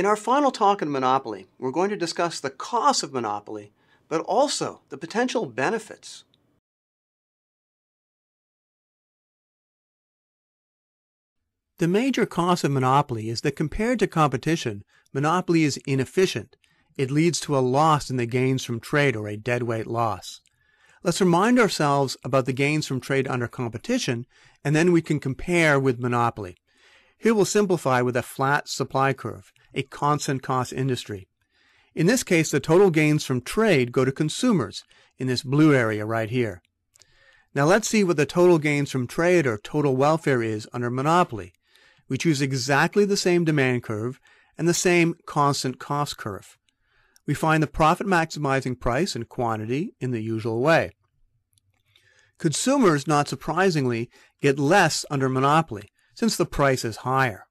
In our final talk on Monopoly, we're going to discuss the costs of Monopoly, but also the potential benefits. The major cost of Monopoly is that compared to competition, Monopoly is inefficient. It leads to a loss in the gains from trade, or a deadweight loss. Let's remind ourselves about the gains from trade under competition, and then we can compare with Monopoly. Here we'll simplify with a flat supply curve, a constant cost industry. In this case, the total gains from trade go to consumers in this blue area right here. Now let's see what the total gains from trade or total welfare is under Monopoly. We choose exactly the same demand curve and the same constant cost curve. We find the profit maximizing price and quantity in the usual way. Consumers, not surprisingly, get less under Monopoly since the price is higher.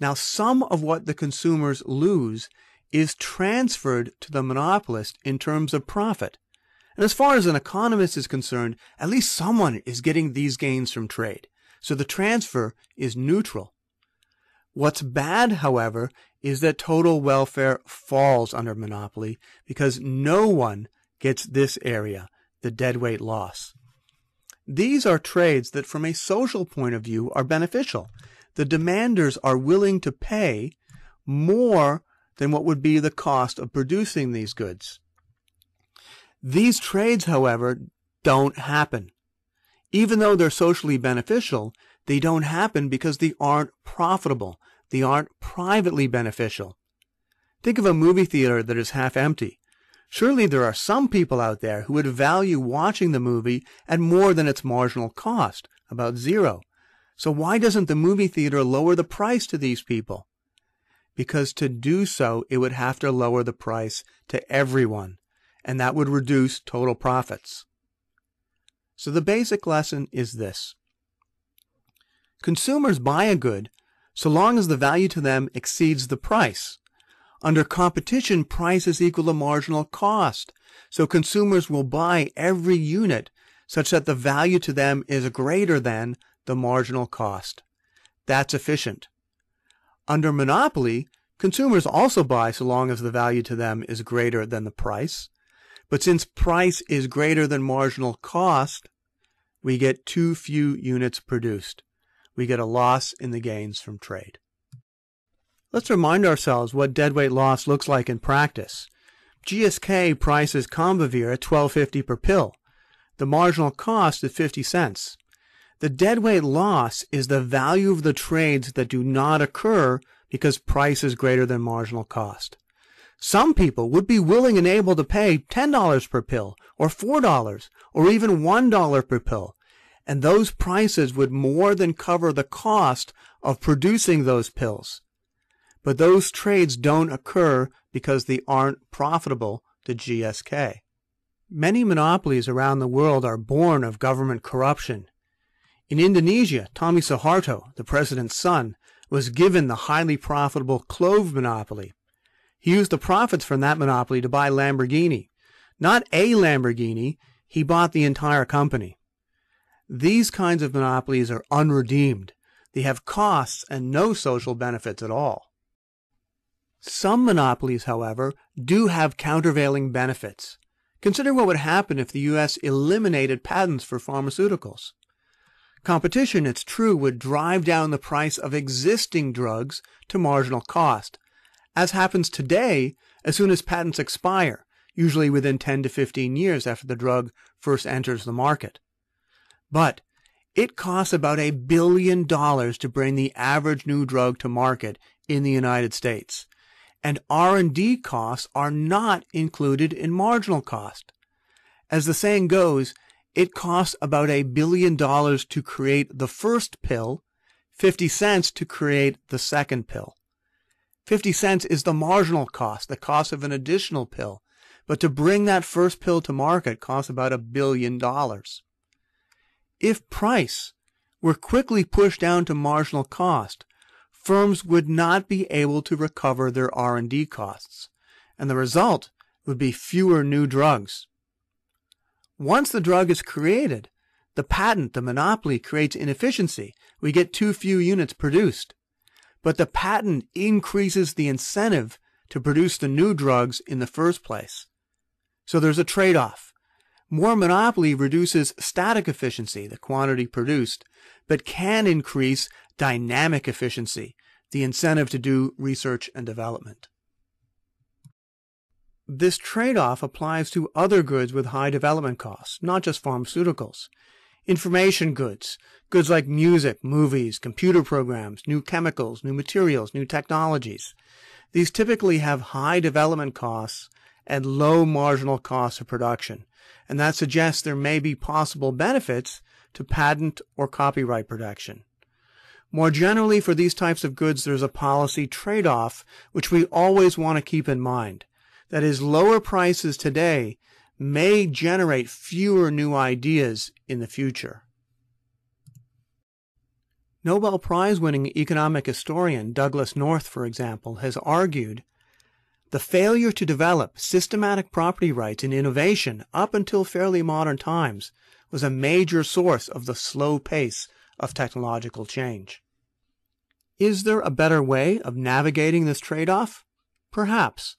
Now, some of what the consumers lose is transferred to the monopolist in terms of profit. And as far as an economist is concerned, at least someone is getting these gains from trade. So the transfer is neutral. What's bad, however, is that total welfare falls under Monopoly because no one gets this area, the deadweight loss. These are trades that from a social point of view are beneficial. The demanders are willing to pay more than what would be the cost of producing these goods. These trades, however, don't happen. Even though they're socially beneficial, they don't happen because they aren't profitable. They aren't privately beneficial. Think of a movie theater that is half empty. Surely there are some people out there who would value watching the movie at more than its marginal cost, about zero. So why doesn't the movie theater lower the price to these people? Because to do so, it would have to lower the price to everyone, and that would reduce total profits. So the basic lesson is this. Consumers buy a good so long as the value to them exceeds the price. Under competition, price is equal to marginal cost. So consumers will buy every unit such that the value to them is greater than the marginal cost. That's efficient. Under Monopoly, consumers also buy so long as the value to them is greater than the price. But since price is greater than marginal cost, we get too few units produced. We get a loss in the gains from trade. Let's remind ourselves what deadweight loss looks like in practice. GSK prices Combivir at $12.50 per pill. The marginal cost is 50 cents. The deadweight loss is the value of the trades that do not occur because price is greater than marginal cost. Some people would be willing and able to pay $10 per pill, or $4, or even $1 per pill, and those prices would more than cover the cost of producing those pills. But those trades don't occur because they aren't profitable to GSK. Many monopolies around the world are born of government corruption. In Indonesia, Tommy Suharto, the president's son, was given the highly profitable clove monopoly. He used the profits from that monopoly to buy Lamborghini. Not a Lamborghini, he bought the entire company. These kinds of monopolies are unredeemed. They have costs and no social benefits at all. Some monopolies, however, do have countervailing benefits. Consider what would happen if the U.S. eliminated patents for pharmaceuticals. Competition, it's true, would drive down the price of existing drugs to marginal cost. As happens today, as soon as patents expire, usually within 10 to 15 years after the drug first enters the market. But it costs about $1 billion to bring the average new drug to market in the United States, and R&D costs are not included in marginal cost. As the saying goes, it costs about $1 billion to create the first pill, 50 cents to create the second pill. 50 cents is the marginal cost, the cost of an additional pill. But to bring that first pill to market costs about $1 billion. If price were quickly pushed down to marginal cost, firms would not be able to recover their R&D costs. And the result would be fewer new drugs. Once the drug is created, the patent, the monopoly, creates inefficiency. We get too few units produced. but the patent increases the incentive to produce the new drugs in the first place. So there's a trade-off. More monopoly reduces static efficiency, the quantity produced, but can increase dynamic efficiency, the incentive to do research and development. This trade-off applies to other goods with high development costs, not just pharmaceuticals. Information goods, goods like music, movies, computer programs, new chemicals, new materials, new technologies. These typically have high development costs and low marginal costs of production, and that suggests there may be possible benefits to patent or copyright protection. More generally, for these types of goods, there's a policy trade-off which we always want to keep in mind. That is, lower prices today may generate fewer new ideas in the future. Nobel Prize-winning economic historian Douglas North, for example, has argued the failure to develop systematic property rights in innovation up until fairly modern times was a major source of the slow pace of technological change. Is there a better way of navigating this trade-off? Perhaps.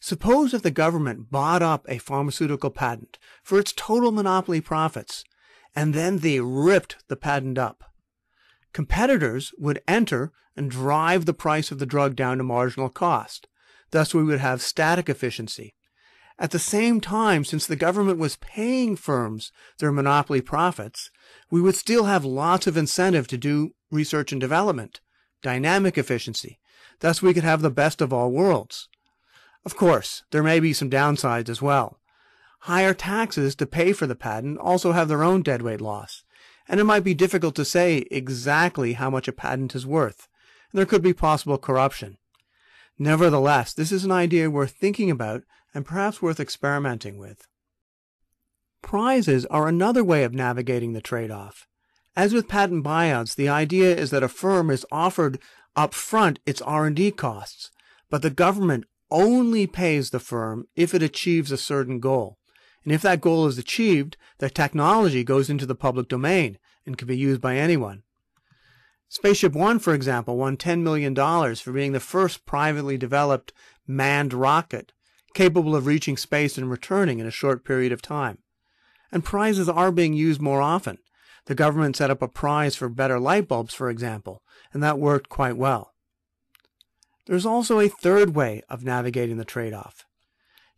Suppose if the government bought up a pharmaceutical patent for its total monopoly profits, and then they ripped the patent up. Competitors would enter and drive the price of the drug down to marginal cost. Thus, we would have static efficiency. At the same time, since the government was paying firms their monopoly profits, we would still have lots of incentive to do research and development, dynamic efficiency. Thus, we could have the best of all worlds. Of course, there may be some downsides as well. Higher taxes to pay for the patent also have their own deadweight loss, and it might be difficult to say exactly how much a patent is worth, and there could be possible corruption. Nevertheless, this is an idea worth thinking about and perhaps worth experimenting with. Prizes are another way of navigating the trade-off. As with patent buyouts, the idea is that a firm is offered up front its R&D costs, but the government only pays the firm if it achieves a certain goal. And if that goal is achieved, the technology goes into the public domain and can be used by anyone. Spaceship One, for example, won $10 million for being the first privately developed manned rocket capable of reaching space and returning in a short period of time. And prizes are being used more often. The government set up a prize for better light bulbs, for example, and that worked quite well. There's also a third way of navigating the trade-off.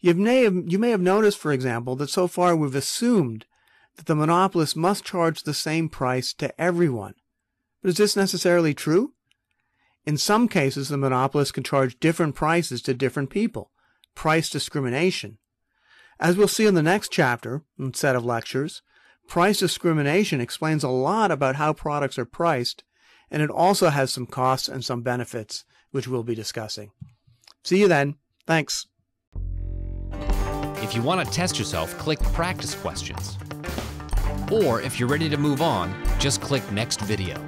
You may have noticed, for example, that so far we've assumed that the monopolist must charge the same price to everyone. But is this necessarily true? In some cases, the monopolist can charge different prices to different people. Price discrimination. As we'll see in the next chapter and set of lectures, price discrimination explains a lot about how products are priced, and it also has some costs and some benefits, which we'll be discussing. See you then. Thanks. If you want to test yourself, click Practice Questions. Or if you're ready to move on, just click Next Video.